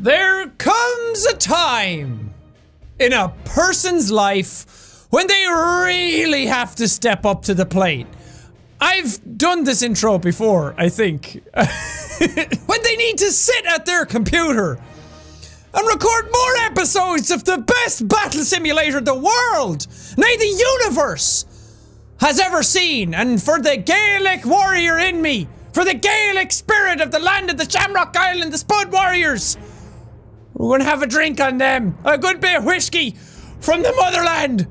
There comes a time in a person's life when they really have to step up to the plate. I've done this intro before, I think. When they need to sit at their computer and record more episodes of the best battle simulator the world, nay the universe, has ever seen. And for the Gaelic warrior in me, for the Gaelic spirit of the land of the Shamrock Island, the Spud Warriors, we're gonna have a drink on them. A good bit of whiskey from the motherland.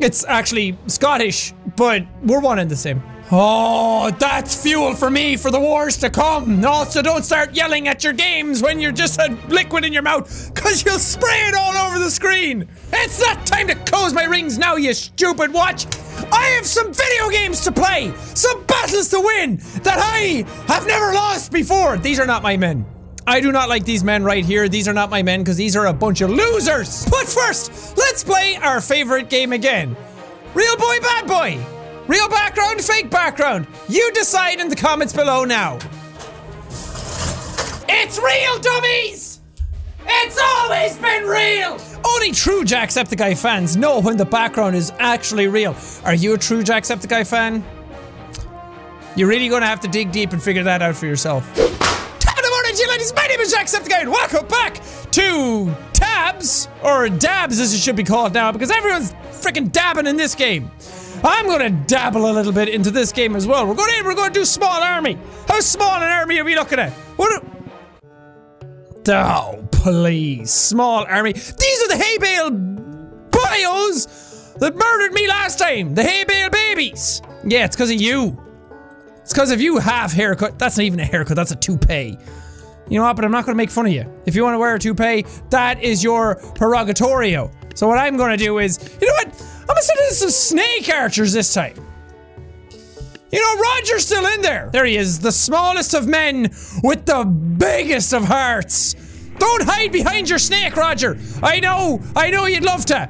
It's actually Scottish, but we're one and the same. Oh, that's fuel for me for the wars to come. Also, don't start yelling at your games when you're just had liquid in your mouth, cause you'll spray it all over the screen. It's not time to close my rings now, you stupid watch. I have some video games to play, some battles to win that I have never lost before. These are not my men. I do not like these men right here. These are not my men because these are a bunch of losers. But first, let's play our favorite game again. Real boy, bad boy. Real background, fake background. You decide in the comments below now. It's real, dummies! It's always been real! Only true Jacksepticeye fans know when the background is actually real. Are you a true Jacksepticeye fan? You're really gonna have to dig deep and figure that out for yourself. Ladies, my name is Jacksepticeye and welcome back to Tabs or Dabs, as it should be called now, because everyone's freaking dabbing in this game. I'm gonna dabble a little bit into this game as well. We're gonna do small army. How small an army are we looking at? What? Oh, please, small army. These are the hay bale bios that murdered me last time. The hay bale babies. Yeah, it's because of you. It's because of you half haircut. That's not even a haircut. That's a toupee. You know what, but I'm not gonna make fun of you. If you wanna wear a toupee, that is your prerogatorio. So what I'm gonna do is, you know what? I'm gonna send in some snake archers this time. You know, Roger's still in there. There he is, the smallest of men with the biggest of hearts. Don't hide behind your snake, Roger. I know you'd love to.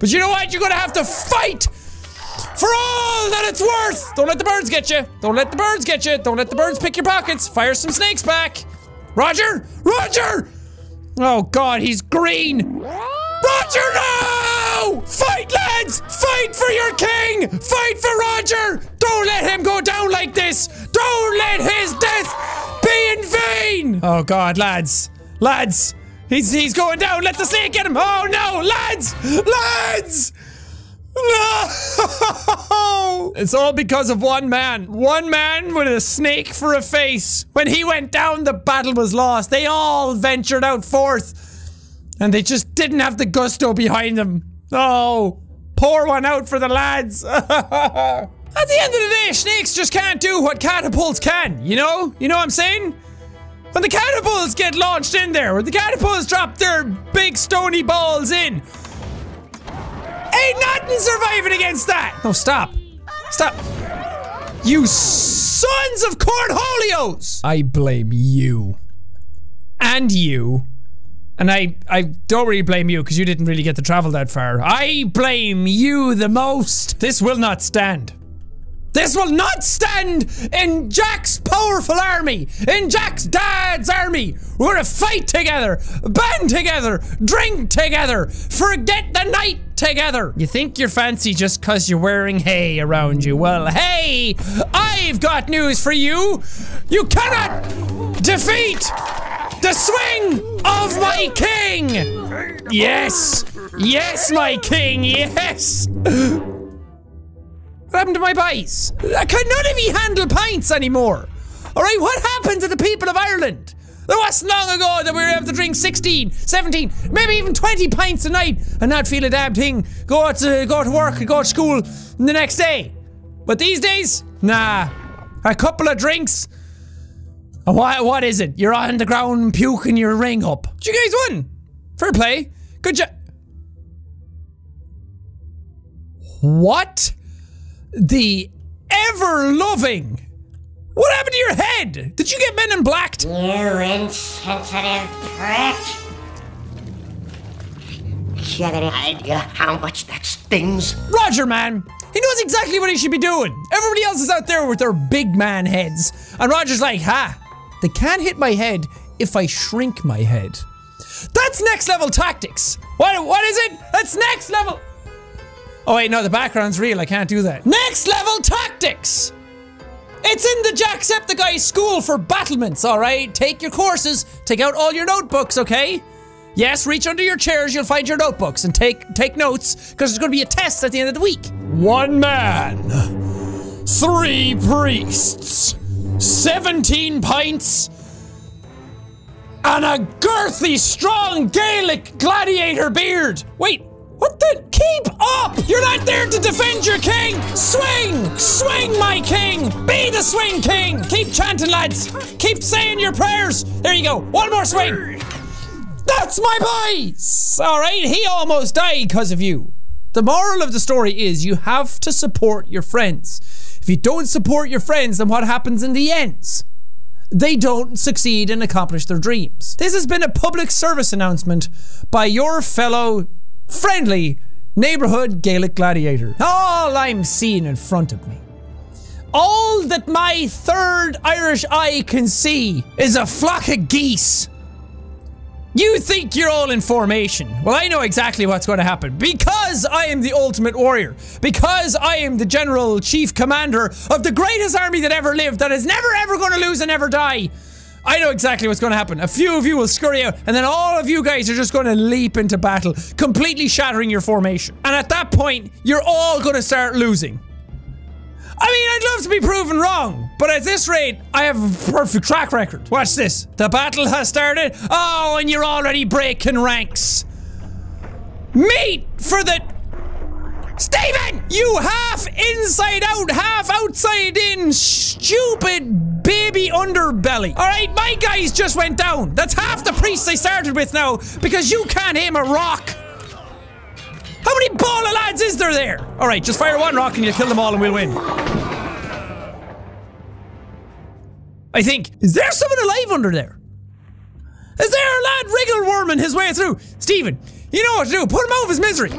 But you know what? You're gonna have to fight for all that it's worth. Don't let the birds get you. Don't let the birds get you. Don't let the birds pick your pockets. Fire some snakes back. Roger! Roger! Oh god, he's green! Roger, no! Fight, lads! Fight for your king! Fight for Roger! Don't let him go down like this! Don't let his death be in vain! Oh god, lads. Lads! He's going down! Let the snake get him! Oh no! Lads! Lads! No! It's all because of one man. One man with a snake for a face. When he went down, the battle was lost. They all ventured out forth. And they just didn't have the gusto behind them. Oh, pour one out for the lads. At the end of the day, snakes just can't do what catapults can, you know? You know what I'm saying? When the catapults get launched in there, when the catapults drop their big stony balls in, ain't nothing surviving against that! No, stop. Stop. You sons of cornholios! I blame you. And you. And I don't really blame you, because you didn't really get to travel that far. I blame you the most. This will not stand. This will not stand in Jack's powerful army, in Jack's dad's army. We're gonna fight together, band together, drink together, forget the night together. You think you're fancy just cause you're wearing hay around you? Well, hey, I've got news for you. You cannot defeat the swing of my king. Yes, yes, my king, yes. What happened to my boys? Can none of you handle pints anymore? Alright, what happened to the people of Ireland? It wasn't long ago that we were able to drink 16, 17, maybe even 20 pints a night and not feel a damn thing. Go to work, go to school the next day. But these days, nah. A couple of drinks. What is it? You're on the ground puking your ring up. You guys won. Fair play. Good job. What? The ever-loving. What happened to your head? Did you get men in blacked? You insensitive prick. You have any idea how much that stings? Roger, man. He knows exactly what he should be doing. Everybody else is out there with their big man heads. And Roger's like, ha, they can't hit my head if I shrink my head. That's next level tactics! What is it? That's next level! Oh wait, no, the background's real, I can't do that. Next level tactics! It's in the Jacksepticeye School for Battlements, alright? Take your courses, take out all your notebooks, okay? Yes, reach under your chairs, you'll find your notebooks, and take notes, because there's gonna be a test at the end of the week. One man, 3 priests, 17 pints, and a girthy, strong Gaelic gladiator beard. Wait, what the? Keep up! You're not there to defend your king! Swing! Swing, my king! Be the swing king! Keep chanting, lads! Keep saying your prayers! There you go, one more swing! That's my boys! Alright, he almost died because of you. The moral of the story is you have to support your friends. If you don't support your friends, then what happens in the end? They don't succeed and accomplish their dreams. This has been a public service announcement by your fellow friendly neighborhood Gaelic gladiator. All I'm seeing in front of me, all that my third Irish eye can see, is a flock of geese. You think you're all in formation. Well, I know exactly what's going to happen, because I am the ultimate warrior, because I am the general chief commander of the greatest army that ever lived, that is never ever going to lose and never die. I know exactly what's going to happen. A few of you will scurry out, and then all of you guys are just going to leap into battle, completely shattering your formation. And at that point, you're all going to start losing. I mean, I'd love to be proven wrong, but at this rate, I have a perfect track record. Watch this. The battle has started. Oh, and you're already breaking ranks. Meet for the... Steven! You half inside out, half outside in, stupid baby underbelly. All right, my guys just went down. That's half the priests I started with now, because you can't aim a rock. How many ball of lads is there? All right, just fire one rock and you'll kill them all and we'll win. I think. Is there someone alive under there? Is there a lad wriggle worming his way through? Steven, you know what to do. Put him out of his misery.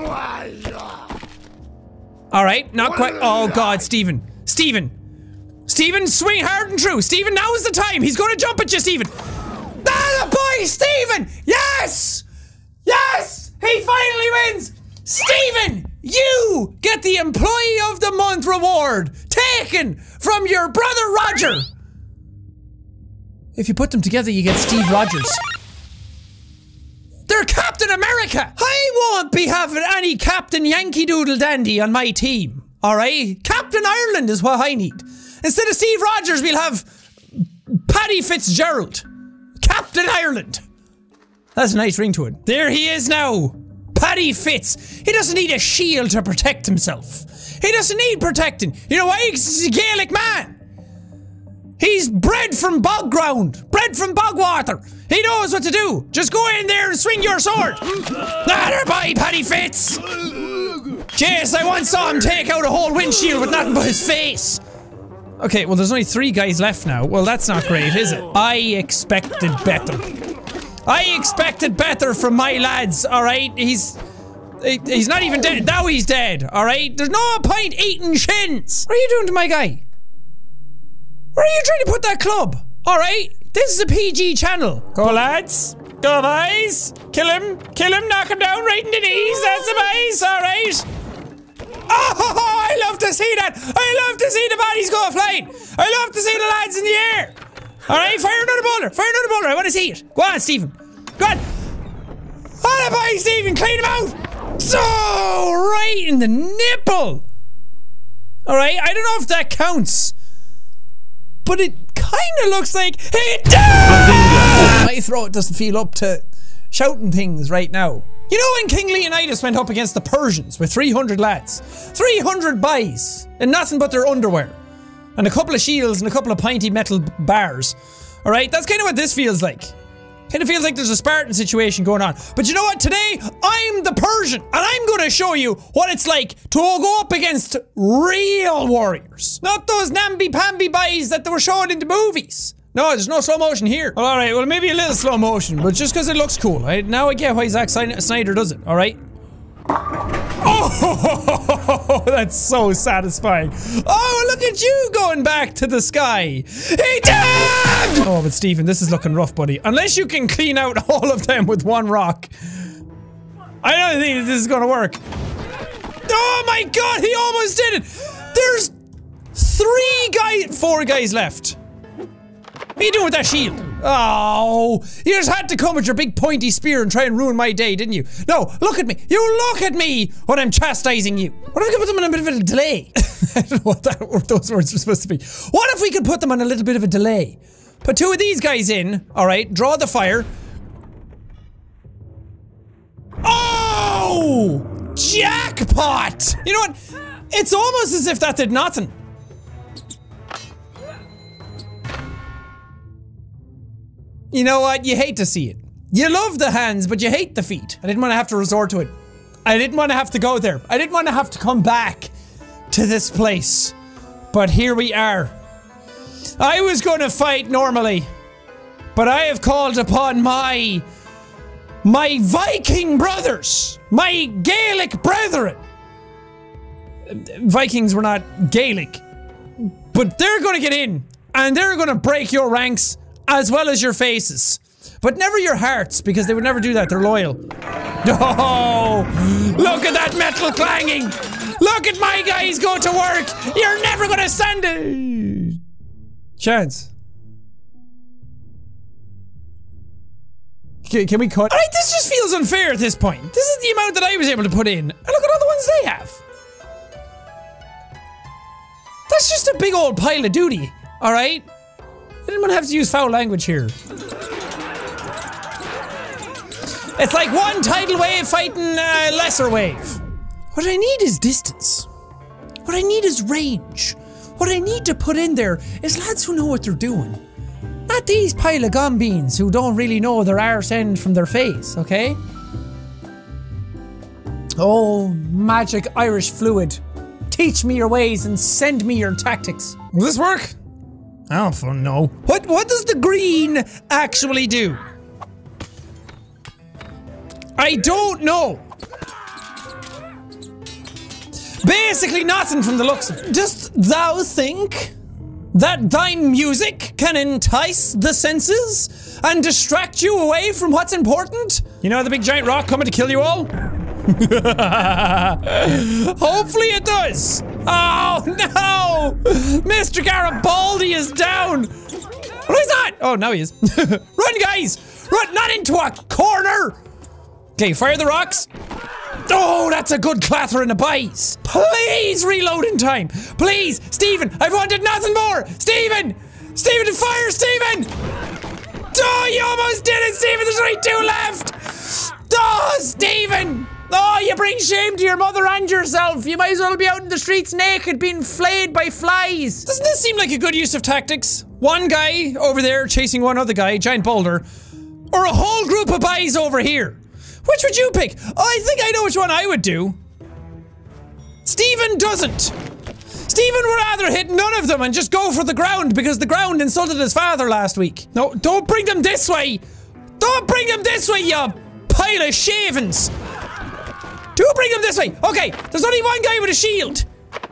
All right, not quite. Oh God, Steven. Steven. Steven, swing hard and true. Steven, now is the time. He's going to jump at you, Steven. Ah, the boy, Steven. Yes. Yes. He finally wins. Steven, you get the Employee of the Month reward, taken from your brother Roger. If you put them together, you get Steve Rogers. They're Captain America. I won't be having any Captain Yankee Doodle Dandy on my team, all right? Captain Ireland is what I need. Instead of Steve Rogers, we'll have Paddy Fitzgerald. Captain Ireland. That's a nice ring to it. There he is now. Paddy Fitz. He doesn't need a shield to protect himself. He doesn't need protecting. You know why? He's a Gaelic man. He's bred from bog ground, bred from bog water. He knows what to do. Just go in there and swing your sword. Atta boy, Paddy Fitz. Jeez, I once saw him take out a whole windshield with nothing but his face. Okay, well, there's only 3 guys left now. Well, that's not great, is it? I expected better. I expected better from my lads, alright? He's not even dead. Now he's dead, alright? There's no point eating shins. What are you doing to my guy? Where are you trying to put that club? Alright? This is a PG channel. Go lads. Go boys. Kill him. Kill him. Knock him down right in the knees. That's the boys, alright? Oh, I love to see that. I love to see the bodies go flying. I love to see the lads in the air. Alright, fire another boulder! Fire another boulder! I want to see it! Go on, Stephen! Go on! Oh, that boy, Stephen! Clean him out! So, right in the nipple! Alright, I don't know if that counts, but it kinda looks like he does! My throat doesn't feel up to shouting things right now. You know when King Leonidas went up against the Persians with 300 lads? 300 boys! And nothing but their underwear. And a couple of shields and a couple of pointy metal bars. Alright, that's kind of what this feels like. Kind of feels like there's a Spartan situation going on. But you know what? Today, I'm the Persian. And I'm going to show you what it's like to go up against real warriors. Not those namby-pamby boys that they were showing in the movies. No, there's no slow motion here. Well, alright, well maybe a little slow motion. But just because it looks cool. Now I get why Zack Snyder does it. Alright? Oh, ho, ho, ho, ho. Oh, that's so satisfying. Oh, look at you going back to the sky. He dabbed! Oh, but Stephen, this is looking rough, buddy. Unless you can clean out all of them with one rock. I don't think this is gonna work. Oh my god, he almost did it! There's four guys left. What are you doing with that shield? Oh, you just had to come with your big pointy spear and try and ruin my day, didn't you? No, look at me. You look at me when I'm chastising you. What if we could put them on a bit of a delay? I don't know what those words are supposed to be. What if we could put them on a little bit of a delay? Put two of these guys in, alright, draw the fire. Oh! Jackpot! You know what? It's almost as if that did nothing. You know what? You hate to see it. You love the hands, but you hate the feet. I didn't want to have to resort to it. I didn't want to have to go there. I didn't want to have to come back to this place. But here we are. I was going to fight normally, but I have called upon my Viking brothers, my Gaelic brethren. Vikings were not Gaelic, but they're going to get in and they're going to break your ranks as well as your faces, but never your hearts, because they would never do that. They're loyal. Oh, look at that metal clanging. Look at my guys go to work. You're never going to stand a chance. Can we cut? Alright, this just feels unfair at this point. This is the amount that I was able to put in. And look at all the ones they have. That's just a big old pile of duty. Alright? I didn't want to have to use foul language here. It's like one tidal wave fighting a lesser wave. What I need is distance. What I need is range. What I need to put in there is lads who know what they're doing. Not these pile of gum beans who don't really know their arse end from their face, okay? Oh, magic Irish fluid. Teach me your ways and send me your tactics. Will this work? I don't know. What does the green actually do? I don't know. Basically nothing from the looks of it. Dost thou think that thine music can entice the senses and distract you away from what's important? You know the big giant rock coming to kill you all? Hopefully it does! Oh no! Mr. Garibaldi is down! What is that? Oh, now he is. Run, guys! Run! Not into a corner! Okay, fire the rocks. Oh, that's a good clatter in the bites. Please reload in time. Please, Stephen, I've wanted nothing more. Stephen! Stephen, fire, Stephen! Oh, you almost did it, Stephen. There's only two left. Oh, Stephen! Oh, you bring shame to your mother and yourself. You might as well be out in the streets naked, being flayed by flies. Doesn't this seem like a good use of tactics? One guy over there chasing one other guy, giant boulder, or a whole group of guys over here. Which would you pick? Oh, I think I know which one I would do. Stephen doesn't. Stephen would rather hit none of them and just go for the ground because the ground insulted his father last week. No, don't bring them this way. Don't bring them this way, you pile of shavings. Do bring them this way. Okay, there's only one guy with a shield.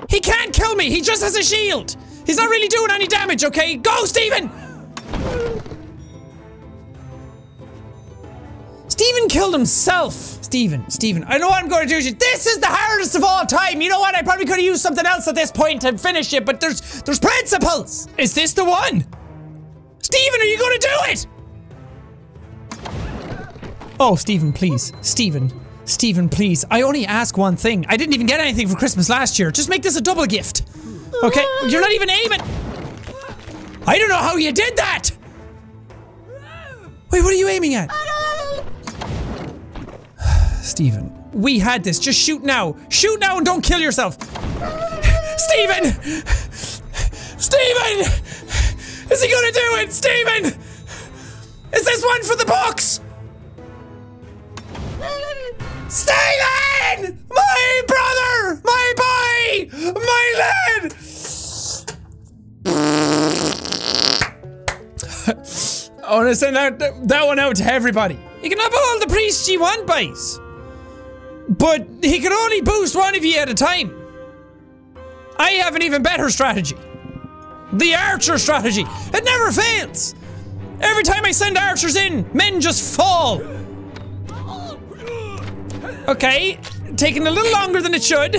He can't kill me. He just has a shield. He's not really doing any damage, okay? Go, Stephen. Stephen killed himself. Stephen, I know what I'm going to do to you. This is the hardest of all time. You know what? I probably could have used something else at this point to finish it, but there's principles. Is this the one? Stephen, are you going to do it? Oh, Stephen, please. Stephen, please. I only ask one thing. I didn't even get anything for Christmas last year. Just make this a double gift. Okay? You're not even aiming. I don't know how you did that. Wait, what are you aiming at? Stephen, we had this. Just shoot now. Shoot now and don't kill yourself. Stephen! Stephen! Is he gonna do it? Stephen! Is this one for the books? Stephen! My brother! My boy! My lad! I wanna send out that one out to everybody. You can have all the priests you want, boys. But he can only boost one of you at a time. I have an even better strategy. The archer strategy. It never fails. Every time I send archers in, men just fall. Okay, taking a little longer than it should.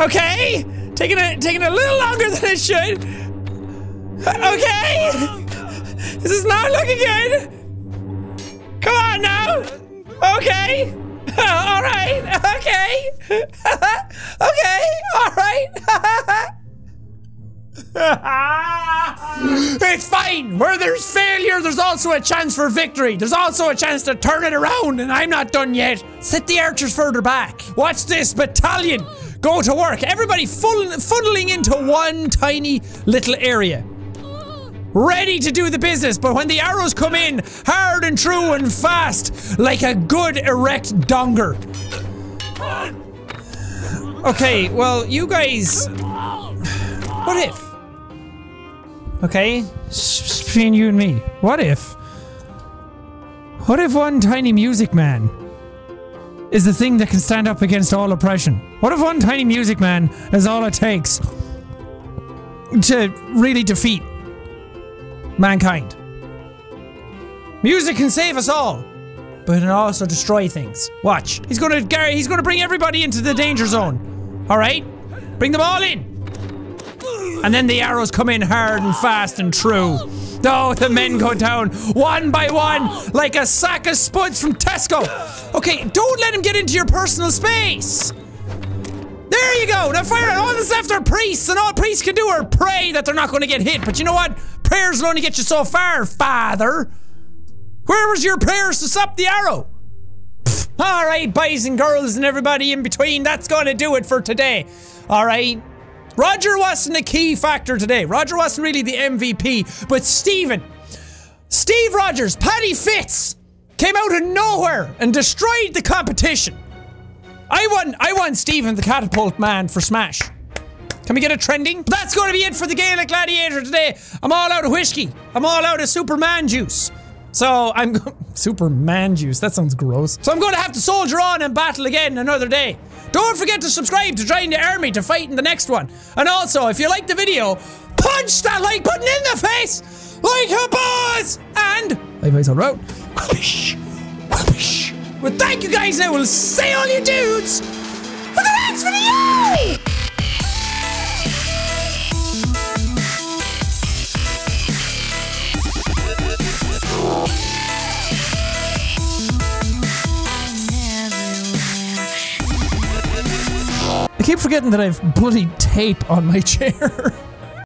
Okay, taking a little longer than it should. Okay, this is not looking good. Come on now. Okay, all right. Okay, okay, all right. It's fine. Where there's failure, there's also a chance for victory. There's also a chance to turn it around, and I'm not done yet. Set the archers further back. Watch this battalion go to work. Everybody funneling into one tiny little area, ready to do the business. But when the arrows come in, hard and true and fast, like a good erect donger. Okay, well, you guys, what if? Okay, between you and me, what if? What if one tiny music man is the thing that can stand up against all oppression? What if one tiny music man is all it takes to really defeat mankind? Music can save us all, but it also destroy things. Watch, he's gonna bring everybody into the danger zone. All right, bring them all in. And then the arrows come in hard and fast and true. Oh, the men go down one by one like a sack of spuds from Tesco. Okay, don't let him get into your personal space. There you go. Now fire. All that's left are priests, and all priests can do are pray that they're not going to get hit. But you know what? Prayers will only get you so far, Father. Where was your prayers to stop the arrow? Pfft. All right, boys and girls and everybody in between, that's going to do it for today. All right. Roger wasn't a key factor today. Roger wasn't really the MVP, but Steve Rogers, Paddy Fitz, came out of nowhere and destroyed the competition. I won Steven the Catapult Man for Smash. Can we get it trending? That's going to be it for the Gaelic Gladiator today. I'm all out of whiskey. I'm all out of Superman juice. So I'm... Superman juice, that sounds gross. So I'm going to have to soldier on and battle again another day. Don't forget to subscribe to join the army to fight in the next one. And also, if you liked the video, punch that like button in the face! Like a boss! And... I face on route. Whoosh! Whoosh! Well, thank you guys, and I will see all you dudes for the next video! I keep forgetting that I've bloody tape on my chair.